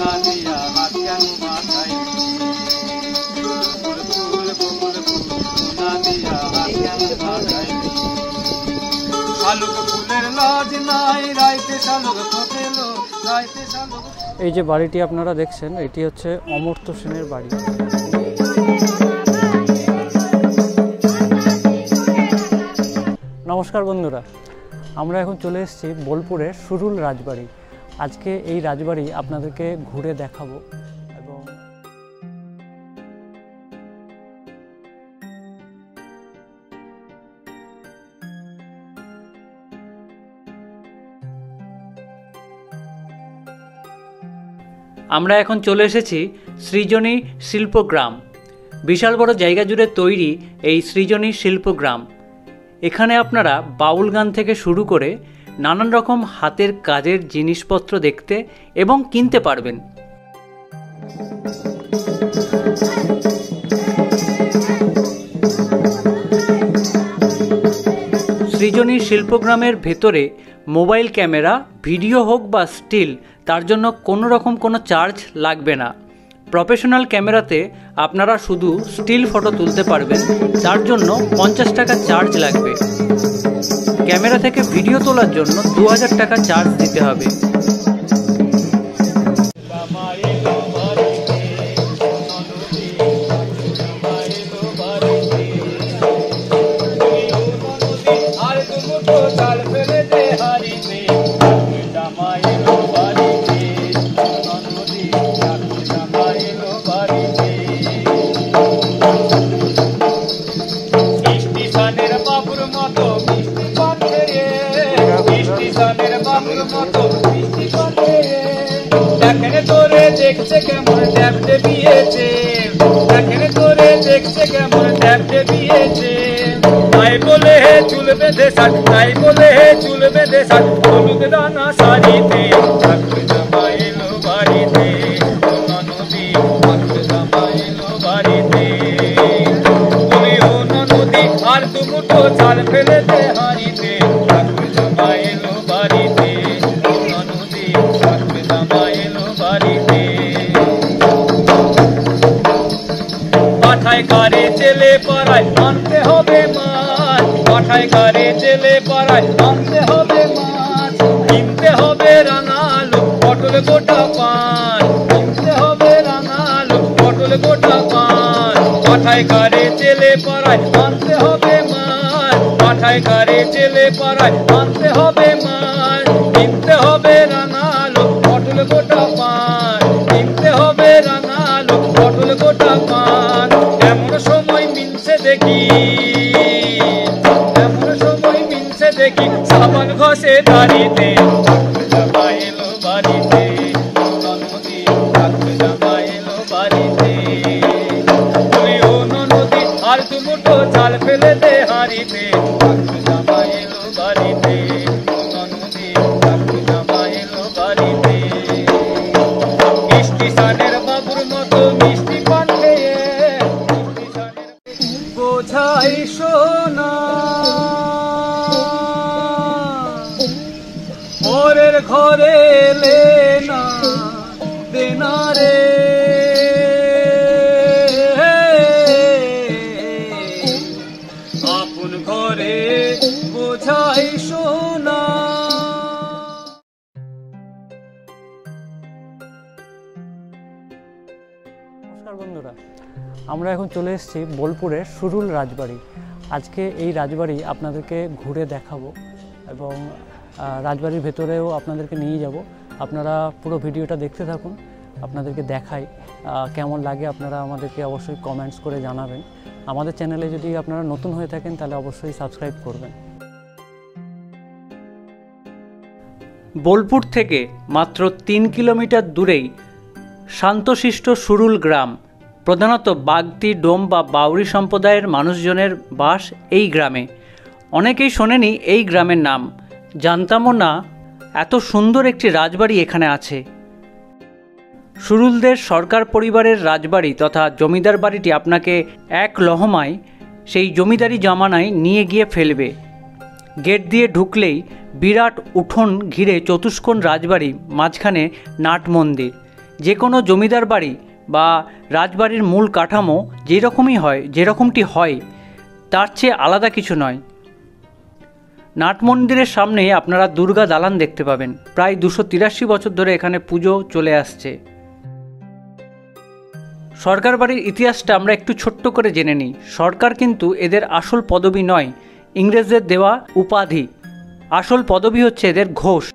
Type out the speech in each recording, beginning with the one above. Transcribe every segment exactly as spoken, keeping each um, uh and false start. कालिया এই যে বাড়িটি আপনারা দেখছেন এটি হচ্ছে অমর্ত্য সেনের বাড়ি। নমস্কার বন্ধুরা, আমরা এখন চলে এসেছি বোলপুরের সুরুল রাজবাড়ি। আজকে এই রাজবাড়ি আপনাদেরকে ঘুরে দেখাবো। আমরা এখন চলে এসেছি সৃজনী শিল্পগ্রাম। বিশাল বড় জায়গা জুড়ে তৈরি এই সৃজনী শিল্পগ্রাম। এখানে আপনারা বাউল গান থেকে শুরু করে নানান রকম হাতের কাজের জিনিসপত্র দেখতে এবং কিনতে পারবেন। সৃজনী শিল্পগ্রামের ভেতরে মোবাইল ক্যামেরা, ভিডিও হোক বা স্টিল, তার জন্য কোনো রকম কোনো চার্জ লাগবে না। প্রফেশনাল ক্যামেরাতে আপনারা শুধু স্টিল ফটো তুলতে পারবেন, তার জন্য পঞ্চাশ টাকা চার্জ লাগবে। ক্যামেরা থেকে ভিডিও তোলার জন্য দু হাজার টাকা চার্জ দিতে হবে। আমরা এখন চলে এসেছি বোলপুরের সুরুল রাজবাড়ি। আজকে এই রাজবাড়ি আপনাদেরকে ঘুরে দেখাবো এবং রাজবাড়ির ভেতরেও আপনাদেরকে নিয়ে যাব। আপনারা পুরো ভিডিওটা দেখতে থাকুন, আপনাদেরকে দেখাই। কেমন লাগে আপনারা আমাদেরকে অবশ্যই কমেন্টস করে জানাবেন। আমাদের চ্যানেলে যদি আপনারা নতুন হয়ে থাকেন তাহলে অবশ্যই সাবস্ক্রাইব করবেন। বোলপুর থেকে মাত্র তিন কিলোমিটার দূরেই শান্তশিষ্ট সুরুল গ্রাম। প্রধানত বাগদি, ডোম বা বাউরি সম্প্রদায়ের মানুষজনের বাস এই গ্রামে। অনেকেই শোনেনি এই গ্রামের নাম, জানতামও না এত সুন্দর একটি রাজবাড়ি এখানে আছে। সুরুলদের সরকার পরিবারের রাজবাড়ি তথা জমিদার বাড়িটি আপনাকে এক লহমায় সেই জমিদারি জামানায় নিয়ে গিয়ে ফেলবে। গেট দিয়ে ঢুকলেই বিরাট উঠোন ঘিরে চতুষ্কোণ রাজবাড়ি, মাঝখানে নাট মন্দির। जे कोनो जमीदार बाड़ी बा राजबाड़ीर मूल काठामो जे रकमई हय जे रकमटी हय तार चेये आलादा किछु नय। नाट मंदिरेर सामने आपनारा दुर्गा दालान देखते पाबेन, प्राय दुशो तिराशी बछर धरे एखाने पुजो चले आसछे। सरकार बाड़ीर इतिहासटा आमरा एकटु छोट्टो करे जेने निई। सरकार किन्तु एदेर आसल पदवी नय, इंग्रेजदेर देवा उपाधि। आसल पदवी हच्छे एदेर घोष।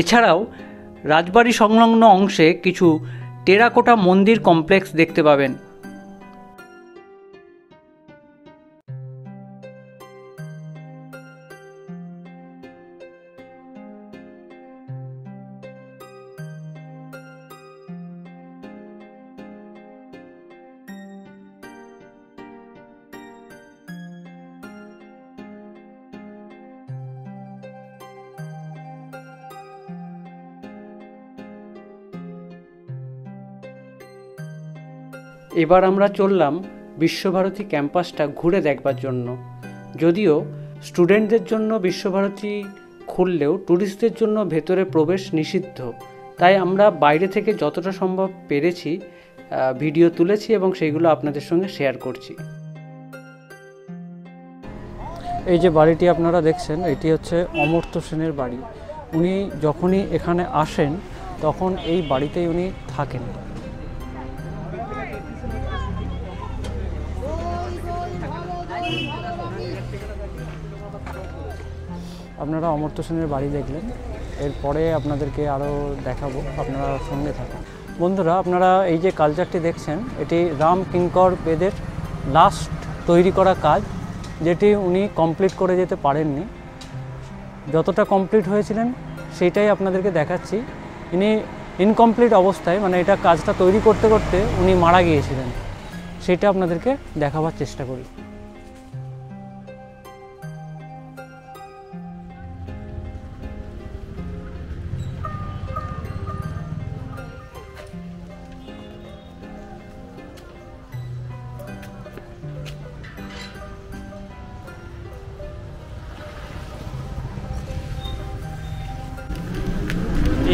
एछाड़ाओ राजबाड़ी संलग्न अंशे किछु टेराकोटा मंदिर कमप्लेक्स देखते पाबेन। এবার আমরা চললাম বিশ্বভারতী ক্যাম্পাসটা ঘুরে দেখবার জন্য। যদিও স্টুডেন্টদের জন্য বিশ্বভারতী খুললেও টুরিস্টদের জন্য ভেতরে প্রবেশ নিষিদ্ধ, তাই আমরা বাইরে থেকে যতটা সম্ভব পেরেছি ভিডিও তুলেছি এবং সেইগুলো আপনাদের সঙ্গে শেয়ার করছি। এই যে বাড়িটি আপনারা দেখছেন এটি হচ্ছে অমর্ত্য সেনের বাড়ি। উনি যখনই এখানে আসেন তখন এই বাড়িতেই উনি থাকেন। আপনারা অমর্ত্য সেনের বাড়ি দেখলেন, এরপরে আপনাদেরকে আরও দেখাবো, আপনারা সঙ্গে থাকুন। বন্ধুরা, আপনারা এই যে কালচারটি দেখছেন এটি রাম কিঙ্কর বেদের লাস্ট তৈরি করা কাজ, যেটি উনি কমপ্লিট করে যেতে পারেননি। যতটা কমপ্লিট হয়েছিলেন সেইটাই আপনাদেরকে দেখাচ্ছি। ইনি ইনকমপ্লিট অবস্থায়, মানে এটা কাজটা তৈরি করতে করতে উনি মারা গিয়েছিলেন, সেটা আপনাদেরকে দেখাবার চেষ্টা করি।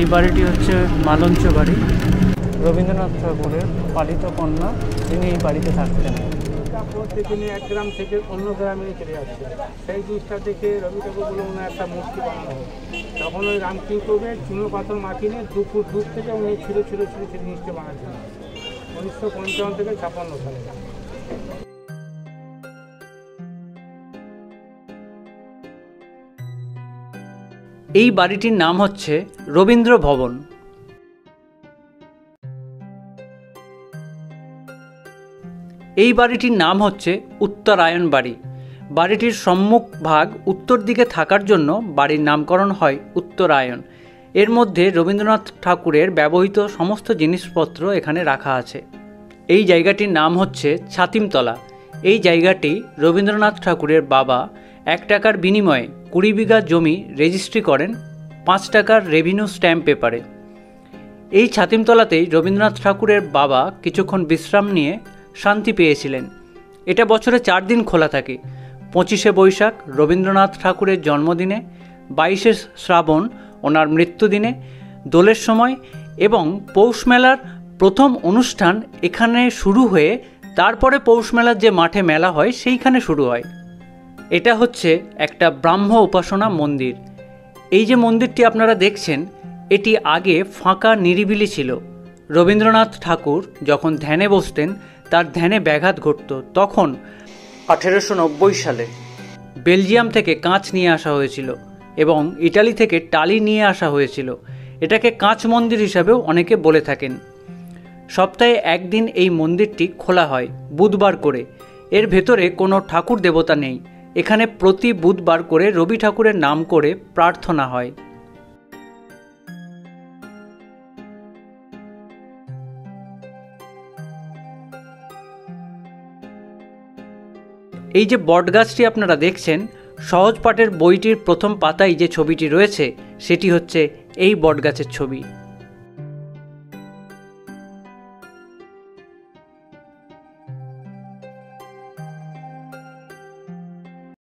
এই বাড়িটি হচ্ছে মালঞ্চ বাড়ি। রবীন্দ্রনাথ ঠাকুরের পালিত কন্যা, তিনি এই বাড়িতে থাকতেন। তিনি এক গ্রাম থেকে অন্য গ্রামে চলে আসতেন, সেই জিনিসটা দেখে রবি ঠাকুর বলে ওনার একটা মূর্তি বানানো হয়। তখন ওই রামকিঙ্করকে চুনো পাথর মাখিয়ে দু ফুট দূর থেকে উনি ছিঁড়ে ছিঁড়ে ছিঁড়ে সেই জিনিসটা বানাচ্ছেন উনিশশো পঞ্চান্ন থেকে ছাপ্পান্ন সালে। এই বাড়িটির নাম হচ্ছে রবীন্দ্র ভবন। এই বাড়িটির নাম হচ্ছে উত্তরায়ণ বাড়ি। বাড়িটির সম্মুখ ভাগ উত্তর দিকে থাকার জন্য বাড়ির নামকরণ হয় উত্তরায়ণ। এর মধ্যে রবীন্দ্রনাথ ঠাকুরের ব্যবহৃত সমস্ত জিনিসপত্র এখানে রাখা আছে। এই জায়গাটির নাম হচ্ছে ছাতিমতলা। এই জায়গাটি রবীন্দ্রনাথ ঠাকুরের বাবা এক টাকার বিনিময়ে কুড়ি বিঘা জমি রেজিস্ট্রি করেন পাঁচ টাকার রেভিনিউ স্ট্যাম্প পেপারে। এই ছাতিমতলাতেই রবীন্দ্রনাথ ঠাকুরের বাবা কিছুক্ষণ বিশ্রাম নিয়ে শান্তি পেয়েছিলেন। এটা বছরে চার দিন খোলা থাকে। পঁচিশে বৈশাখ রবীন্দ্রনাথ ঠাকুরের জন্মদিনে, বাইশে শ্রাবণ ওনার মৃত্যুদিনে, দোলের সময় এবং পৌষ মেলার প্রথম অনুষ্ঠান এখানে শুরু হয়ে তারপরে পৌষ মেলার যে মাঠে মেলা হয় সেইখানে শুরু হয়। এটা হচ্ছে একটা ব্রাহ্ম উপাসনা মন্দির। এই যে মন্দিরটি আপনারা দেখছেন এটি আগে ফাঁকা নিরিবিলি ছিল। রবীন্দ্রনাথ ঠাকুর যখন ধ্যানে বসতেন তার ধ্যানে ব্যাঘাত ঘটত। তখন আঠেরোশো নব্বই সালে বেলজিয়াম থেকে কাঁচ নিয়ে আসা হয়েছিল এবং ইটালি থেকে টালি নিয়ে আসা হয়েছিল। এটাকে কাঁচ মন্দির হিসাবেও অনেকে বলে থাকেন। সপ্তাহে একদিন এই মন্দিরটি খোলা হয় বুধবার করে। এর ভেতরে কোনো ঠাকুর দেবতা নেই। এখানে প্রতি বুধবার করে রবি ঠাকুরের নাম করে প্রার্থনা হয়। এই যে বটগাছটি আপনারা দেখছেন, সহজ পাঠের বইটির প্রথম পাতায় যে ছবিটি রয়েছে সেটি হচ্ছে এই বটগাছের ছবি।